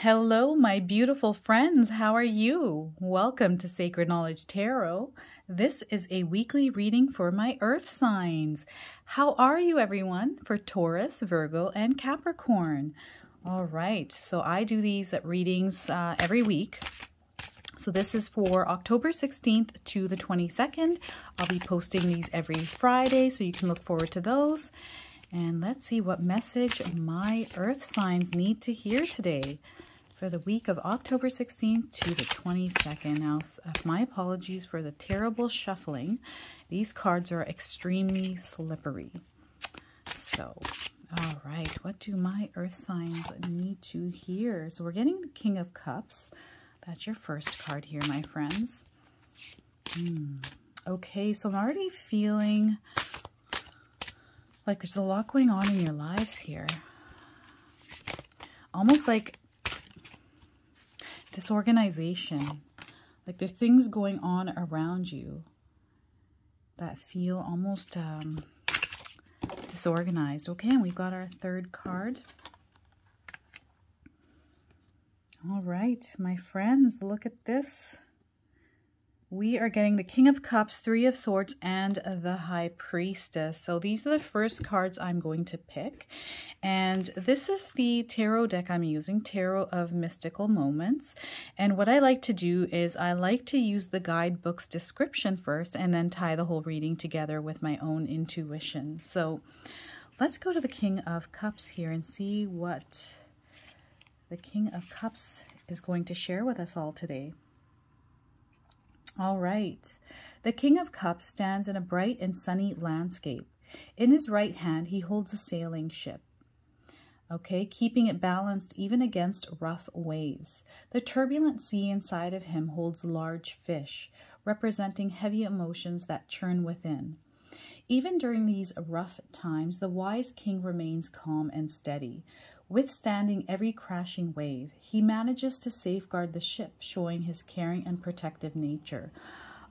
Hello, my beautiful friends. How are you? Welcome to Sacred Knowledge Tarot. This is a weekly reading for my earth signs. How are you, everyone, for Taurus, Virgo, and Capricorn? All right, so I do these readings every week. So this is for October 16th to the 22nd. I'll be posting these every Friday, so you can look forward to those. And let's see what message my earth signs need to hear today for the week of October 16th to the 22nd. Now, my apologies for the terrible shuffling. These cards are extremely slippery. So, all right, what do my earth signs need to hear? So we're getting the King of Cups. That's your first card here, my friends. Okay, so I'm already feeling like there's a lot going on in your lives here. Almost like disorganization. Like there's things going on around you that feel almost disorganized. Okay, and we've got our third card. All right, my friends, look at this. We are getting the King of Cups, Three of Swords, and the High Priestess. So these are the first cards I'm going to pick. And this is the tarot deck I'm using, Tarot of Mystical Moments. And what I like to do is I like to use the guidebook's description first and then tie the whole reading together with my own intuition. So let's go to the King of Cups here and see what the King of Cups is going to share with us all today. All right. The King of Cups stands in a bright and sunny landscape. In his right hand, he holds a sailing ship, okay, keeping it balanced even against rough waves. The turbulent sea inside of him holds large fish, representing heavy emotions that churn within. Even during these rough times, the wise king remains calm and steady. Withstanding every crashing wave, he manages to safeguard the ship, showing his caring and protective nature.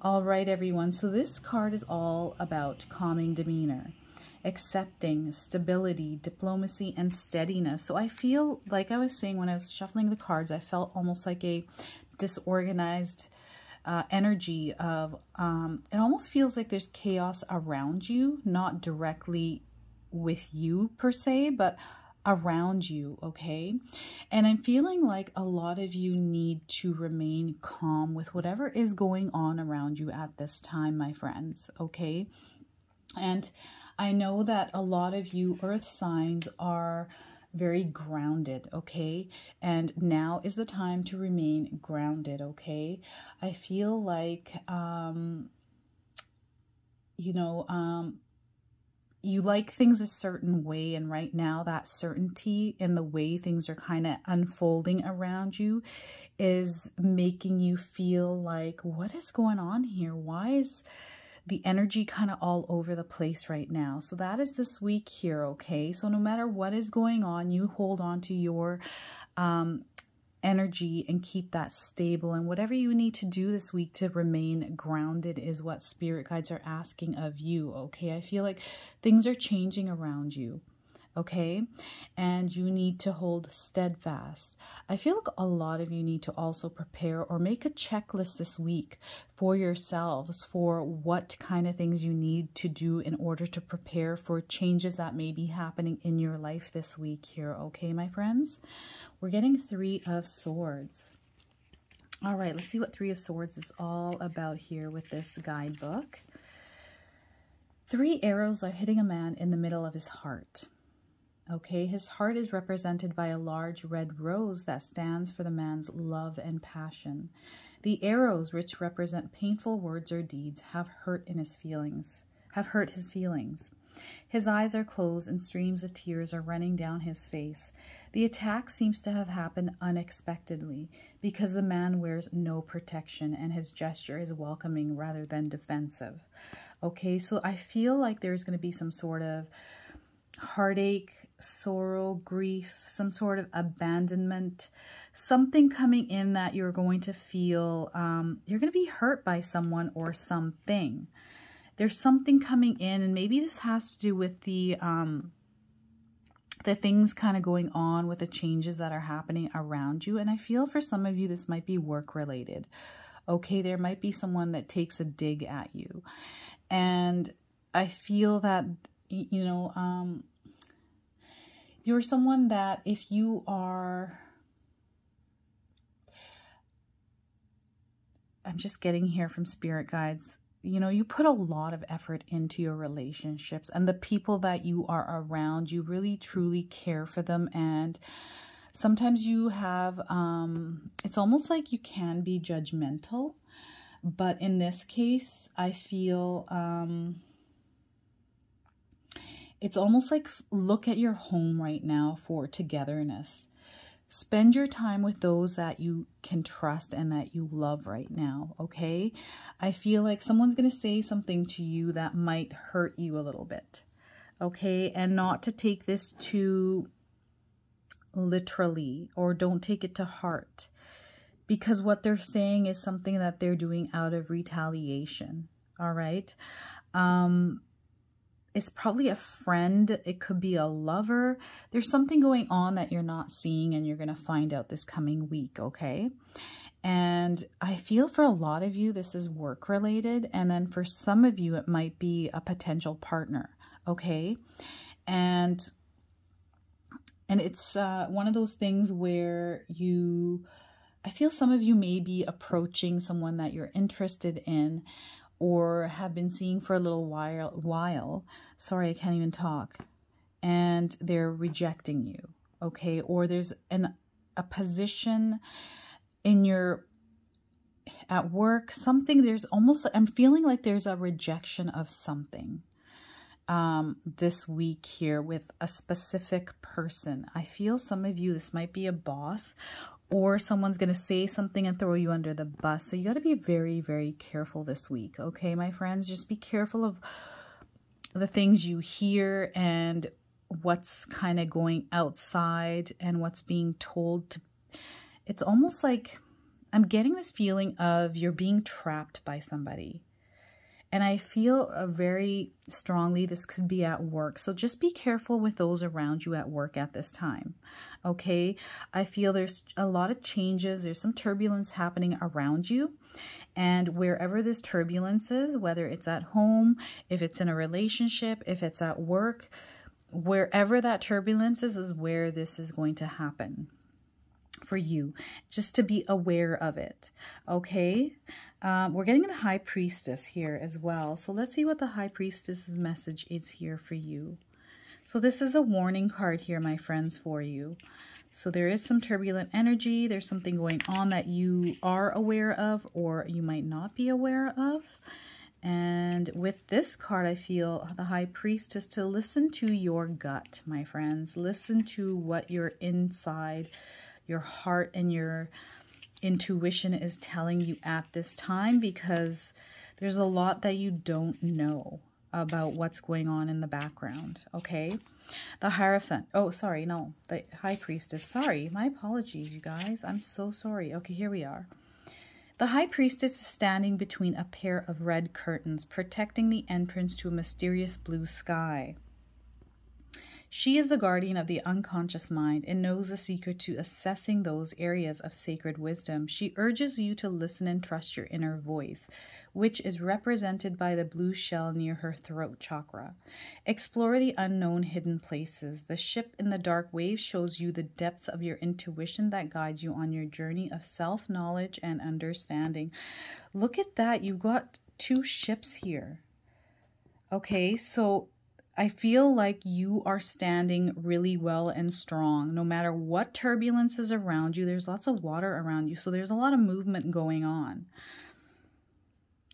All right, everyone, so this card is all about calming demeanor, accepting, stability, diplomacy, and steadiness. So I feel like I was saying when I was shuffling the cards, I felt almost like a disorganized energy of, it almost feels like there's chaos around you, not directly with you per se, but around you, okay? And I'm feeling like a lot of you need to remain calm with whatever is going on around you at this time, my friends, okay? And I know that a lot of you earth signs are very grounded, okay? And now is the time to remain grounded, okay? I feel like, you like things a certain way, and right now that certainty in the way things are kind of unfolding around you is making you feel like, what is going on here? Why is the energy kind of all over the place right now? So that is this week here, okay? So no matter what is going on, you hold on to your energy and keep that stable, and whatever you need to do this week to remain grounded is what spirit guides are asking of you, okay? I feel like things are changing around you, okay? And you need to hold steadfast. I feel like a lot of you need to also prepare or make a checklist this week for yourselves for what kind of things you need to do in order to prepare for changes that may be happening in your life this week here, okay, my friends? We're getting Three of Swords. All right, let's see what Three of Swords is all about here with this guidebook. Three arrows are hitting a man in the middle of his heart. Okay, his heart is represented by a large red rose that stands for the man's love and passion. The arrows, which represent painful words or deeds, have hurt his feelings. His eyes are closed and streams of tears are running down his face. The attack seems to have happened unexpectedly because the man wears no protection and his gesture is welcoming rather than defensive. Okay, so I feel like there's going to be some sort of heartache, sorrow, grief, some sort of abandonment, something coming in that you're going to feel, you're going to be hurt by someone or something. There's something coming in, and maybe this has to do with the the things kind of going on with the changes that are happening around you. And I feel for some of you, this might be work related. Okay, there might be someone that takes a dig at you. And I feel that, you know, you're someone that if you are, I'm just getting here from spirit guides, you know, you put a lot of effort into your relationships, and the people that you are around, you really truly care for them. And sometimes you have, it's almost like you can be judgmental, but in this case, I feel, it's almost like look at your home right now for togetherness. Spend your time with those that you can trust and that you love right now, okay? I feel like someone's going to say something to you that might hurt you a little bit, okay? And not to take this too literally, or don't take it to heart, because what they're saying is something that they're doing out of retaliation, all right? It's probably a friend. It could be a lover. There's something going on that you're not seeing, and you're going to find out this coming week, okay? And I feel for a lot of you, this is work-related. And then for some of you, it might be a potential partner, okay? And it's one of those things where you... I feel some of you may be approaching someone that you're interested in, or have been seeing for a little while, sorry, I can't even talk, and they're rejecting you, okay? Or there's a position in your, at work, something, there's almost, I'm feeling like there's a rejection of something this week here with a specific person. I feel some of you, this might be a boss, or someone's going to say something and throw you under the bus. So you got to be very, very careful this week. Okay, my friends, just be careful of the things you hear and what's kind of going outside and what's being told to. It's almost like I'm getting this feeling of you're being trapped by somebody. And I feel very strongly this could be at work. So just be careful with those around you at work at this time, okay? I feel there's a lot of changes. There's some turbulence happening around you. And wherever this turbulence is, whether it's at home, if it's in a relationship, if it's at work, wherever that turbulence is where this is going to happen for you. Just to be aware of it, okay? We're getting the High Priestess here as well. So let's see what the High Priestess's message is here for you. So this is a warning card here, my friends, for you. So there is some turbulent energy. There's something going on that you are aware of or you might not be aware of. And with this card, I feel the High Priestess to listen to your gut, my friends. Listen to what your inside, your heart, and your intuition is telling you at this time, because there's a lot that you don't know about what's going on in the background, okay? The Hierophant, oh, sorry, no, the High Priestess, sorry, my apologies, you guys, I'm so sorry. Okay, here we are. The High Priestess is standing between a pair of red curtains, protecting the entrance to a mysterious blue sky. She is the guardian of the unconscious mind and knows the secret to assessing those areas of sacred wisdom. She urges you to listen and trust your inner voice, which is represented by the blue shell near her throat chakra. Explore the unknown hidden places. The ship in the dark wave shows you the depths of your intuition that guides you on your journey of self-knowledge and understanding. Look at that. You've got two ships here. Okay, so I feel like you are standing really well and strong. No matter what turbulence is around you, there's lots of water around you. So there's a lot of movement going on.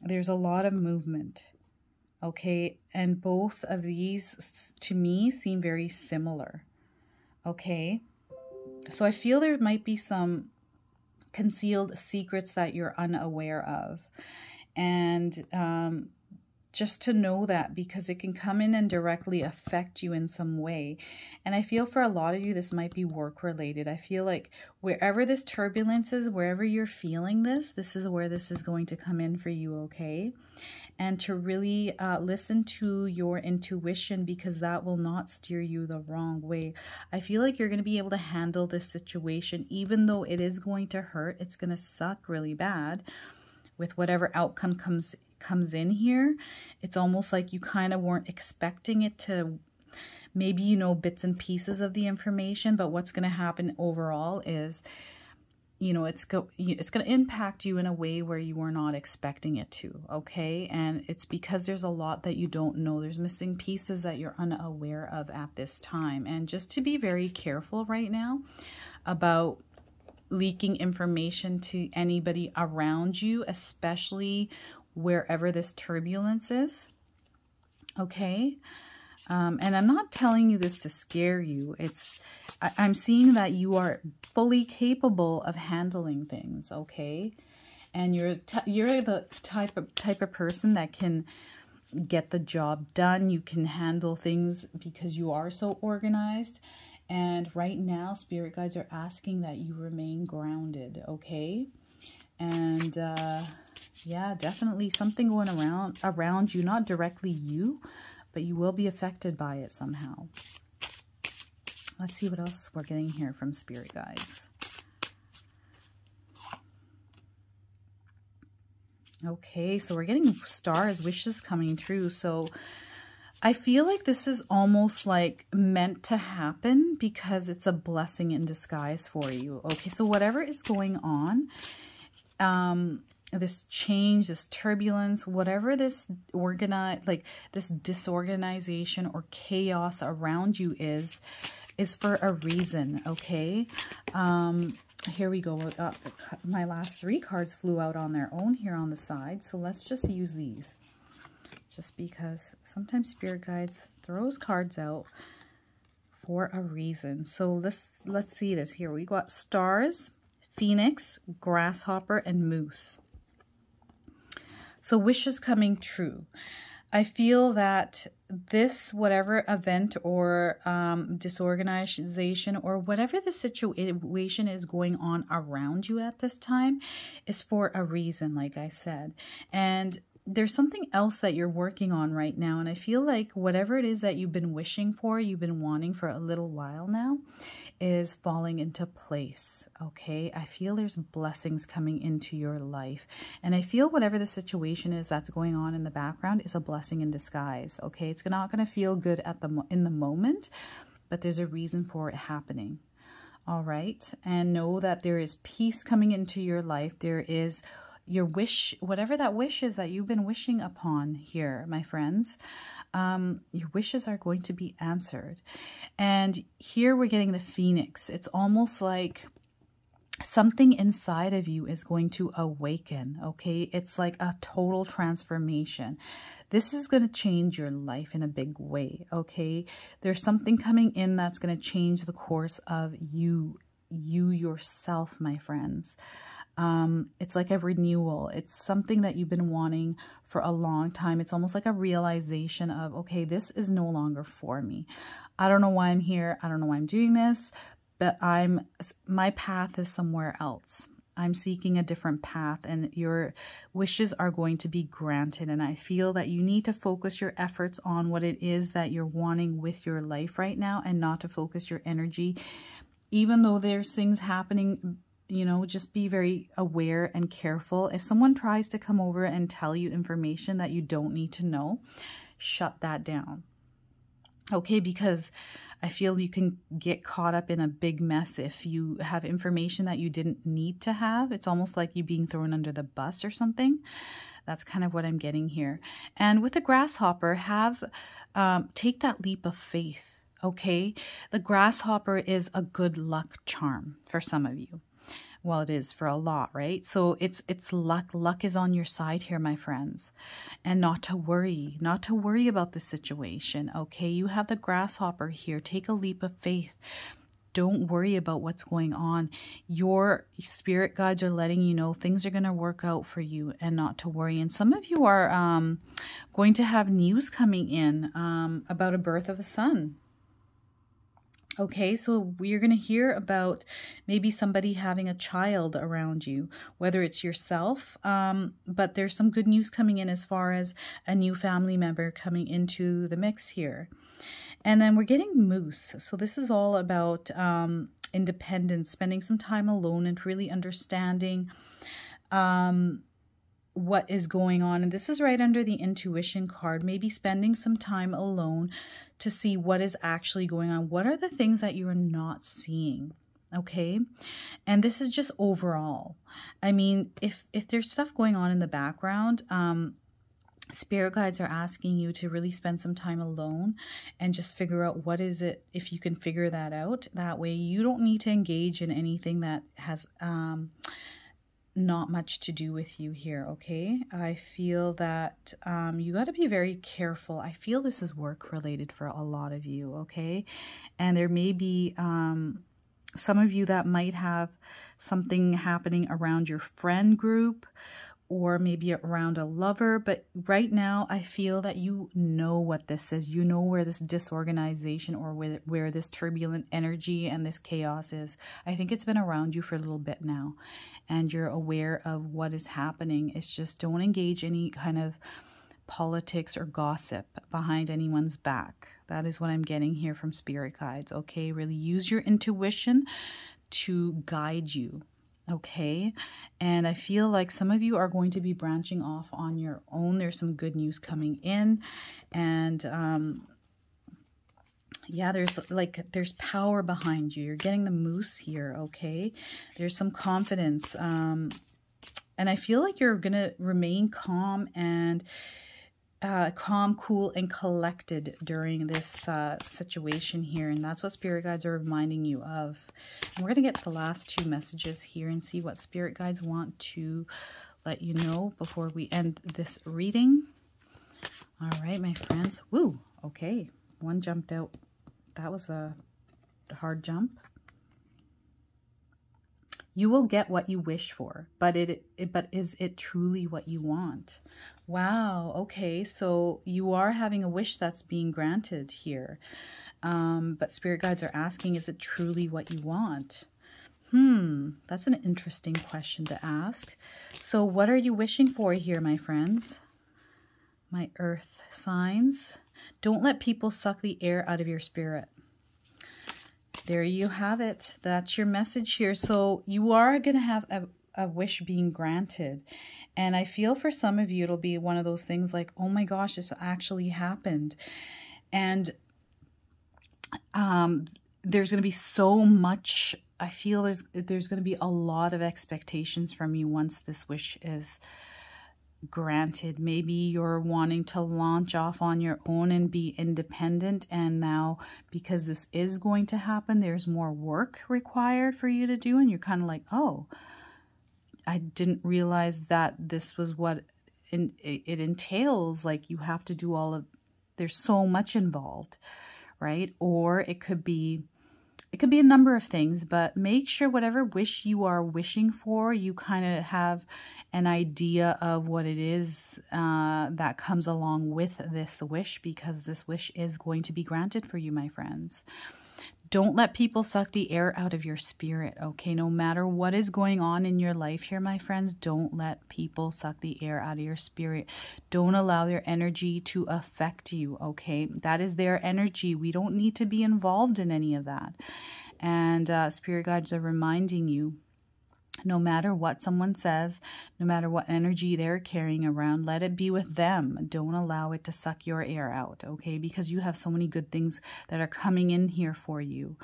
There's a lot of movement. Okay. And both of these to me seem very similar. Okay. So I feel there might be some concealed secrets that you're unaware of. And just to know that, because it can come in and directly affect you in some way. And I feel for a lot of you, this might be work related. I feel like wherever this turbulence is, wherever you're feeling this is where this is going to come in for you, okay? And to really listen to your intuition, because that will not steer you the wrong way. I feel like you're going to be able to handle this situation, even though it is going to hurt. It's going to suck really bad with whatever outcome comes in here. It's almost like you kind of weren't expecting it to, maybe you know bits and pieces of the information, but what's going to happen overall is, you know, it's going to impact you in a way where you were not expecting it to, okay? And it's because there's a lot that you don't know. There's missing pieces that you're unaware of at this time. And just to be very careful right now about leaking information to anybody around you, especially wherever this turbulence is, okay? And I'm not telling you this to scare you. I'm seeing that you are fully capable of handling things, okay? And you're the type of person that can get the job done. You can handle things because you are so organized. And right now, spirit guides are asking that you remain grounded, okay? And yeah, definitely something going around you, not directly you, but you will be affected by it somehow. Let's see what else we're getting here from spirit guides. Okay, so we're getting stars, wishes coming true. So I feel like this is almost like meant to happen because it's a blessing in disguise for you. Okay, so whatever is going on, this change, this turbulence, whatever this this disorganization or chaos around you is for a reason, okay? Here we go. My last three cards flew out on their own here on the side, so let's just use these. Just because sometimes spirit guides throws cards out for a reason. So let's see this. Here we got stars, phoenix, grasshopper, and moose. So wishes coming true. I feel that this, whatever event or disorganization or whatever the situation is going on around you at this time, is for a reason, like I said. And there's something else that you're working on right now. And I feel like whatever it is that you've been wishing for, you've been wanting for a little while now, is falling into place, okay? I feel there's blessings coming into your life. And I feel whatever the situation is that's going on in the background is a blessing in disguise, okay? It's not going to feel good in the moment, but there's a reason for it happening, all right? And know that there is peace coming into your life. There is your wish, whatever that wish is that you've been wishing upon here, my friends. Your wishes are going to be answered. And here we're getting the phoenix. It's almost like something inside of you is going to awaken, okay? It's like a total transformation. This is going to change your life in a big way, okay? There's something coming in that's going to change the course of you yourself, my friends. It's like a renewal. It's something that you've been wanting for a long time. It's almost like a realization of, okay, this is no longer for me. I don't know why I'm here. I don't know why I'm doing this, but my path is somewhere else. I'm seeking a different path, and your wishes are going to be granted. And I feel that you need to focus your efforts on what it is that you're wanting with your life right now, and not to focus your energy. Even though there's things happening, you know, just be very aware and careful. If someone tries to come over and tell you information that you don't need to know, shut that down. Okay, because I feel you can get caught up in a big mess if you have information that you didn't need to have. It's almost like you being thrown under the bus or something. That's kind of what I'm getting here. And with the grasshopper, take that leap of faith, okay? The grasshopper is a good luck charm for some of you. Well, it is for a lot, right? So it's luck. Luck is on your side here, my friends. And not to worry about the situation, okay? You have the grasshopper here. Take a leap of faith. Don't worry about what's going on. Your spirit guides are letting you know things are going to work out for you and not to worry. And some of you are going to have news coming in about a birth of a son. Okay, so you're going to hear about maybe somebody having a child around you, whether it's yourself, but there's some good news coming in as far as a new family member coming into the mix here. And then we're getting Moose. So this is all about independence, spending some time alone and really understanding what is going on. And this is right under the intuition card, maybe spending some time alone to see what is actually going on. What are the things that you are not seeing? Okay. And this is just overall. I mean, if there's stuff going on in the background, spirit guides are asking you to really spend some time alone and just figure out what is it, if you can figure that out. That way you don't need to engage in anything that has not much to do with you here, okay? I feel that you got to be very careful. I feel this is work related for a lot of you, okay? And there may be some of you that might have something happening around your friend group, or maybe around a lover, but right now I feel that you know what this is. You know where this disorganization or where this turbulent energy and this chaos is. I think it's been around you for a little bit now, and you're aware of what is happening. It's just don't engage any kind of politics or gossip behind anyone's back. That is what I'm getting here from spirit guides, okay? Really use your intuition to guide you. Okay, and I feel like some of you are going to be branching off on your own. There's some good news coming in, and yeah, there's power behind you. You're getting the Moose here, okay? There's some confidence, and I feel like you're gonna remain calm and calm, cool, and collected during this situation here. And that's what spirit guides are reminding you of. And we're going to get to the last two messages here and see what spirit guides want to let you know before we end this reading. All right, my friends. Woo! Okay. One jumped out. That was a hard jump. You will get what you wish for, but is it truly what you want? Wow. Okay. So you are having a wish that's being granted here. But spirit guides are asking, is it truly what you want? That's an interesting question to ask. So what are you wishing for here, my friends? My earth signs. Don't let people suck the air out of your spirit. There you have it. That's your message here. So you are going to have a wish being granted. And I feel for some of you, it'll be one of those things like, oh my gosh, this actually happened. And there's going to be so much. I feel there's going to be a lot of expectations from you once this wish is granted. Maybe you're wanting to launch off on your own and be independent, and now because this is going to happen, there's more work required for you to do, and you're kind of like, oh, I didn't realize that this was what it entails. Like, you have to do all of, there's so much involved, right? Or it could be a number of things, but make sure whatever wish you are wishing for, you kind of have an idea of what it is that comes along with this wish, because this wish is going to be granted for you, my friends. Don't let people suck the air out of your spirit, okay? No matter what is going on in your life here, my friends, don't let people suck the air out of your spirit. Don't allow their energy to affect you, okay? That is their energy. We don't need to be involved in any of that. And spirit guides are reminding you, no matter what someone says, no matter what energy they're carrying around, let it be with them. Don't allow it to suck your air out, okay? Because you have so many good things that are coming in here for you,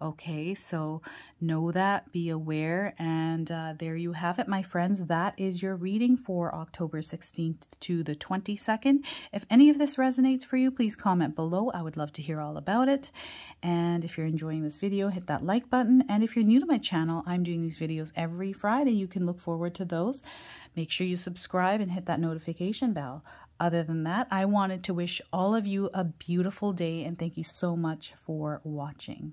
okay? So know that, be aware, and there you have it, my friends. That is your reading for October 16th to the 22nd. If any of this resonates for you, please comment below. I would love to hear all about it. And if you're enjoying this video, hit that like button. And if you're new to my channel, I'm doing these videos every Friday. You can look forward to those. Make sure you subscribe and hit that notification bell. Other than that, I wanted to wish all of you a beautiful day, and thank you so much for watching.